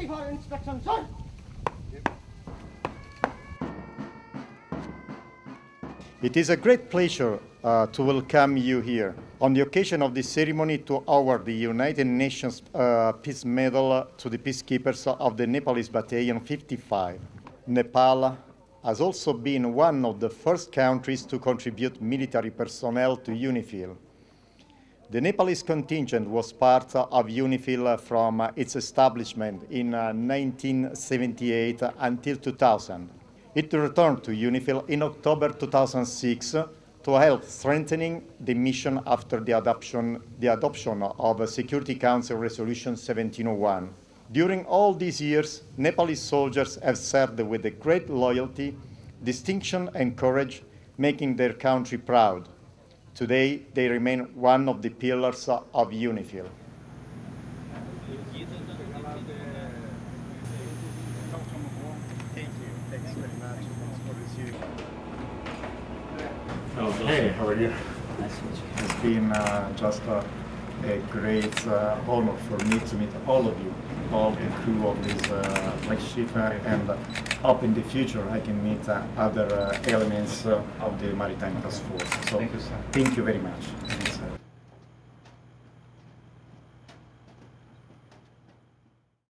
ready for inspection, sir. It is a great pleasure to welcome you here on the occasion of this ceremony to award the United Nations Peace Medal to the peacekeepers of the Nepalese Battalion 55. Nepal has also been one of the first countries to contribute military personnel to UNIFIL. The Nepalese contingent was part of UNIFIL from its establishment in 1978 until 2000. It returned to UNIFIL in October 2006 to help strengthening the mission after the adoption of Security Council Resolution 1701. During all these years, Nepalese soldiers have served with a great loyalty, distinction and courage, making their country proud. Today, they remain one of the pillars of UNIFIL. Hey, how are you? Nice to meet you. It's been just a great honor for me to meet all of you, all the crew of this flagship, and hope in the future I can meet other elements of the Maritime Task Force. So thank you very much.